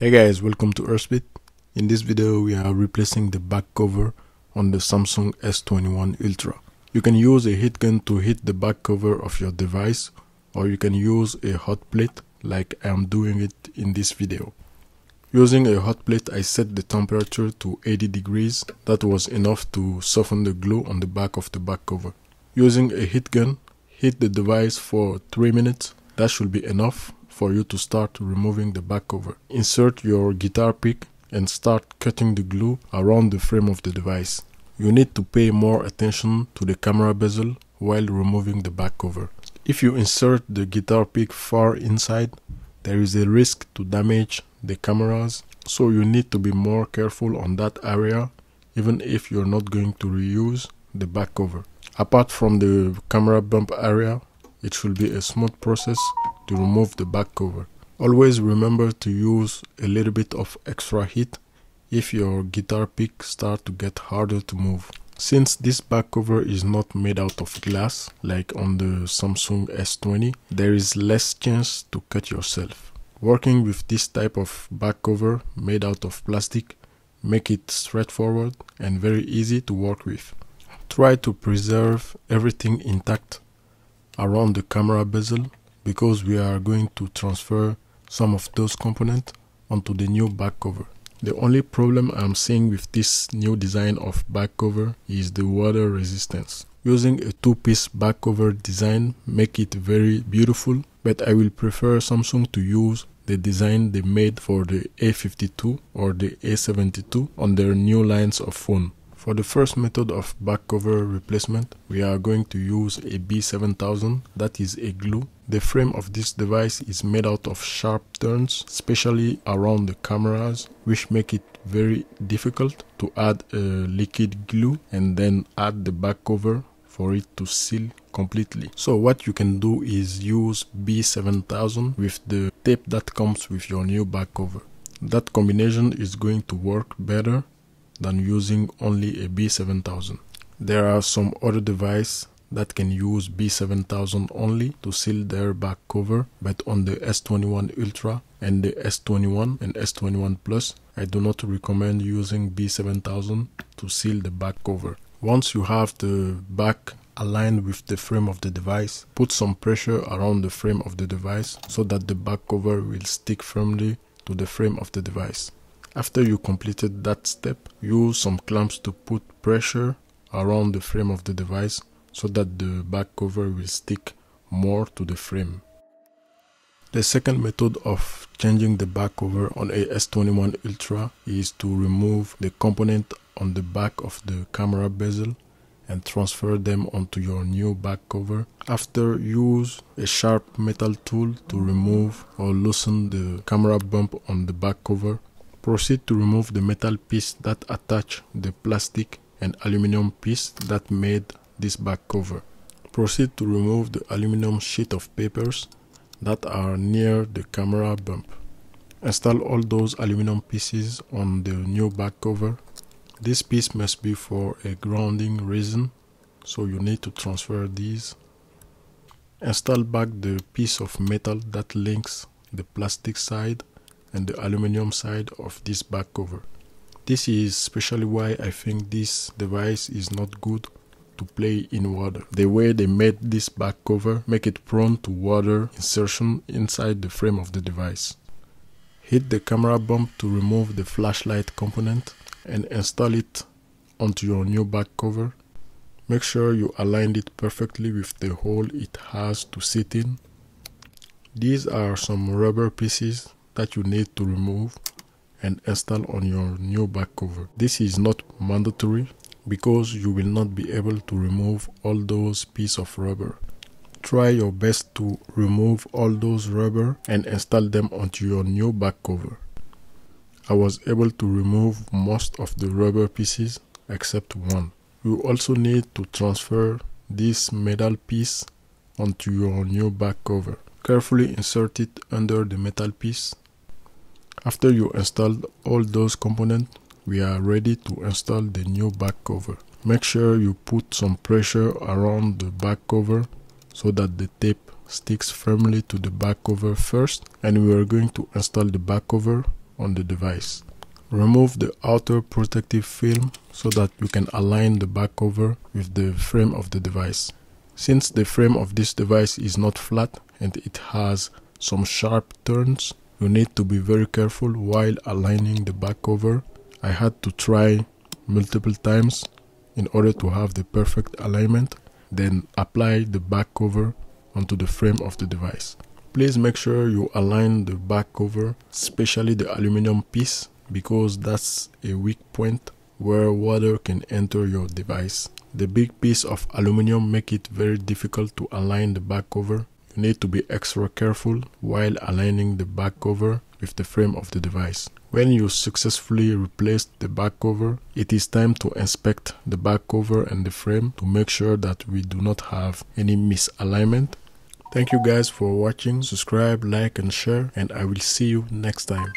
Hey guys, welcome to ersbit. In this video we are replacing the back cover on the Samsung S21 Ultra. You can use a heat gun to heat the back cover of your device, or you can use a hot plate like I am doing it in this video. Using a hot plate I set the temperature to 80 degrees. That was enough to soften the glue on the back of the back cover. Using a heat gun, heat the device for 3 minutes. That should be enough for you to start removing the back cover. Insert your guitar pick and start cutting the glue around the frame of the device. You need to pay more attention to the camera bezel while removing the back cover. If you insert the guitar pick far inside, there is a risk to damage the cameras, so you need to be more careful on that area, even if you're not going to reuse the back cover. Apart from the camera bump area, it should be a smooth process to remove the back cover. Always remember to use a little bit of extra heat if your guitar pick starts to get harder to move. Since this back cover is not made out of glass like on the Samsung S20, there is less chance to cut yourself. Working with this type of back cover made out of plastic make it straightforward and very easy to work with. Try to preserve everything intact around the camera bezel, because we are going to transfer some of those components onto the new back cover. The only problem I'm seeing with this new design of back cover is the water resistance. Using a two-piece back cover design make it very beautiful, but I will prefer Samsung to use the design they made for the A52 or the A72 on their new lines of phone. For the first method of back cover replacement, we are going to use a B7000, that is a glue. The frame of this device is made out of sharp turns, especially around the cameras, which make it very difficult to add a liquid glue and then add the back cover for it to seal completely. So what you can do is use B7000 with the tape that comes with your new back cover. That combination is going to work better than using only a B7000. There are some other devices that can use B7000 only to seal their back cover, but on the S21 Ultra and the S21 and S21 Plus, I do not recommend using B7000 to seal the back cover. Once you have the back aligned with the frame of the device, put some pressure around the frame of the device so that the back cover will stick firmly to the frame of the device. After you completed that step, use some clamps to put pressure around the frame of the device so that the back cover will stick more to the frame. The second method of changing the back cover on a S21 Ultra is to remove the component on the back of the camera bezel and transfer them onto your new back cover. After, use a sharp metal tool to remove or loosen the camera bump on the back cover. Proceed to remove the metal piece that attach the plastic and aluminum piece that made this back cover. Proceed to remove the aluminum sheet of papers that are near the camera bump. Install all those aluminum pieces on the new back cover. This piece must be for a grounding reason, so you need to transfer these. Install back the piece of metal that links the plastic side and the aluminum side of this back cover. This is especially why I think this device is not good to play in water. The way they made this back cover make it prone to water insertion inside the frame of the device. Hit the camera bump to remove the flashlight component and install it onto your new back cover. Make sure you aligned it perfectly with the hole it has to sit in. These are some rubber pieces that you need to remove and install on your new back cover. This is not mandatory because you will not be able to remove all those pieces of rubber. Try your best to remove all those rubber and install them onto your new back cover. I was able to remove most of the rubber pieces except one. You also need to transfer this metal piece onto your new back cover. Carefully insert it under the metal piece. After you installed all those components, we are ready to install the new back cover. Make sure you put some pressure around the back cover so that the tape sticks firmly to the back cover first, and we are going to install the back cover on the device. Remove the outer protective film so that you can align the back cover with the frame of the device. Since the frame of this device is not flat and it has some sharp turns, you need to be very careful while aligning the back cover. I had to try multiple times in order to have the perfect alignment, then apply the back cover onto the frame of the device. Please make sure you align the back cover, especially the aluminum piece, because that's a weak point where water can enter your device. The big piece of aluminum makes it very difficult to align the back cover. You need to be extra careful while aligning the back cover with the frame of the device. When you successfully replace the back cover, it is time to inspect the back cover and the frame to make sure that we do not have any misalignment. Thank you guys for watching. Subscribe, like and share, and I will see you next time.